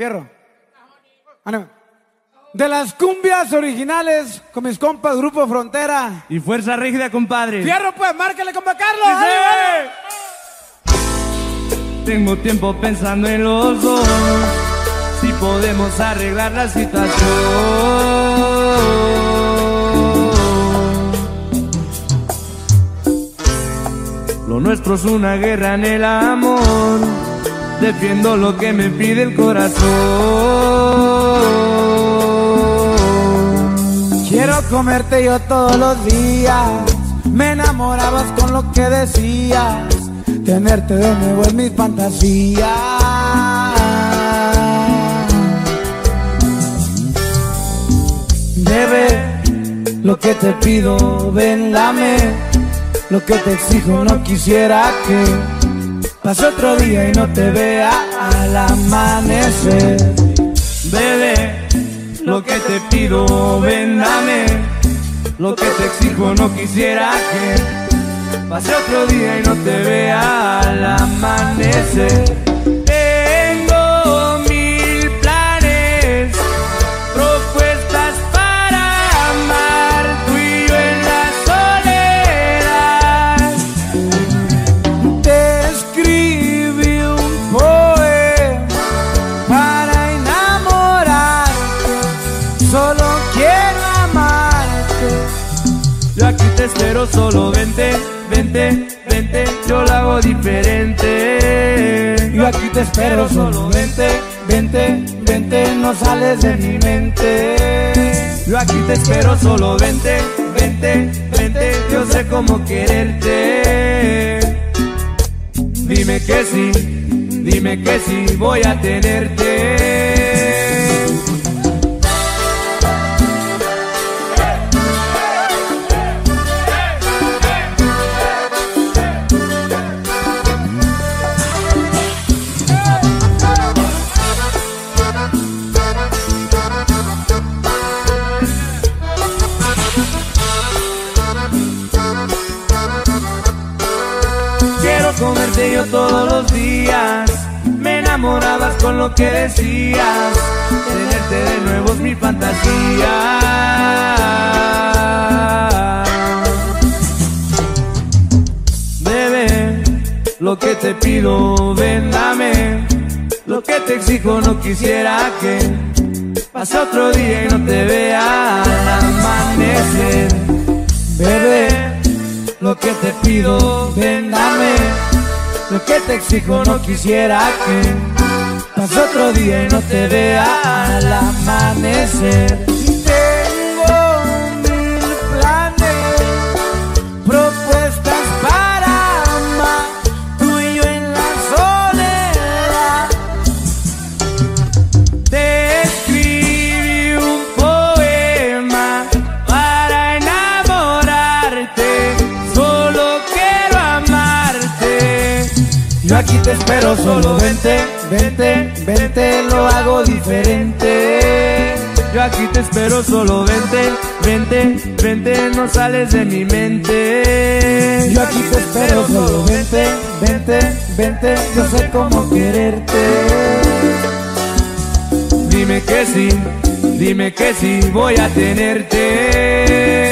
Fierro. De las cumbias originales con mis compas Grupo Frontera. Y Fuerza Regida, compadre. Fierro, pues, márcale, compa Carlos. Sí, sí. ¡Ale! Tengo tiempo pensando en los dos, si podemos arreglar la situación. Lo nuestro es una guerra en el amor, defiendo lo que me pide el corazón. Quiero comerte yo todos los días, me enamorabas con lo que decías, tenerte de nuevo en mis fantasías. Bebé, lo que te pido, ven, lame lo que te exijo, no quisiera que pase otro día y no te vea al amanecer. Bebé, lo que te pido, ven, dame lo que te exijo, no quisiera que pase otro día y no te vea al amanecer. Te espero, solo vente, vente, vente, yo la hago diferente. Yo aquí te espero, solo vente, vente, vente, no sales de mi mente. Yo aquí te espero, solo vente, vente, vente, yo sé cómo quererte. Dime que sí, voy a tenerte. Comerte yo todos los días, me enamorabas con lo que decías, tenerte de nuevo es mi fantasía. Bebé, lo que te pido, ven, dame lo que te exijo, no quisiera que pase otro día y no te vea al amanecer. Bebé, lo que te pido, ven, dame lo que te exijo, no quisiera que pase otro día y no te vea al amanecer. Tengo mil planes, propuestas para amar, tú y yo en la soledad. Te escribí un poema para enamorarte, solo quiero amarte. Yo aquí te espero, solo vente, vente, vente, lo hago diferente. Yo aquí te espero, solo vente, vente, vente, no sales de mi mente. Yo aquí te espero, solo vente, vente, vente, yo sé cómo quererte. Dime que sí, voy a tenerte.